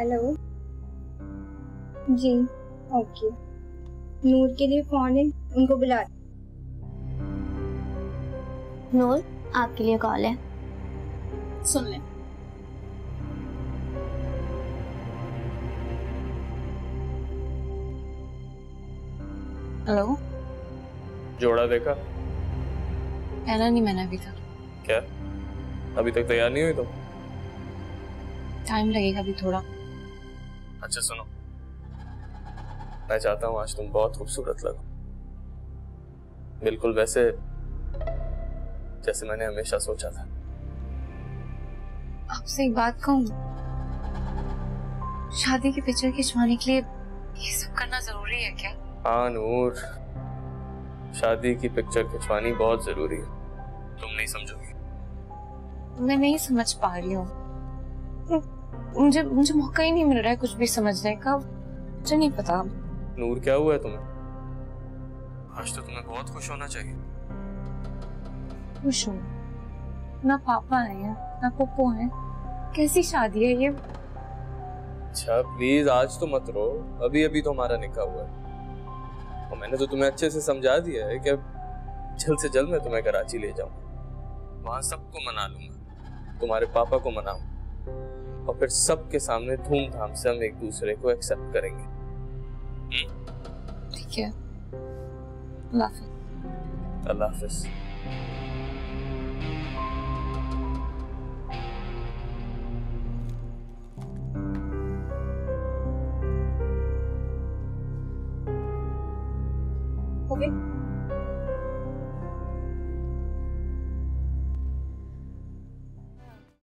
Hello जी okay. नूर के लिए phone है, उनको बुला। नूर, आपके लिए कॉल है, सुन ले। हेलो, जोड़ा देखा? कहना नहीं मैंने अभी तक। क्या अभी तक तैयार नहीं हुई? तो टाइम लगेगा अभी थोड़ा। अच्छा सुनो, मैं चाहता हूँ आज तुम बहुत खूबसूरत लगो, बिल्कुल वैसे जैसे मैंने हमेशा सोचा था। आपसे एक बात कहूँ, शादी की पिक्चर खिंचवाने के लिए ये सब करना जरूरी है क्या? हाँ नूर, शादी की पिक्चर खिंचवानी बहुत जरूरी है, तुम नहीं समझोगी। मैं नहीं समझ पा रही हूँ, मुझे मौका ही नहीं मिल रहा है कुछ भी समझने का। मुझे नहीं पता। नूर क्या हुआ है तुम्हें? आज तो तुम्हें बहुत खुश होना चाहिए। खुश हूँ ना? पापा है ना पप्पू है, कैसी शादी है ये? अच्छा प्लीज आज तो मत रो, अभी अभी तो हमारा निकाह हुआ है और मैंने तो तुम्हें अच्छे से समझा दिया है कि जल्द से जल्द मैं तुम्हें कराची ले जाऊंगा, वहां सबको मना लूंगा, तुम्हारे पापा को मनाऊंगा और फिर सबके सामने धूमधाम से हम एक दूसरे को एक्सेप्ट करेंगे। ठीक है, अल्लाह हाफ़िज़। Okay.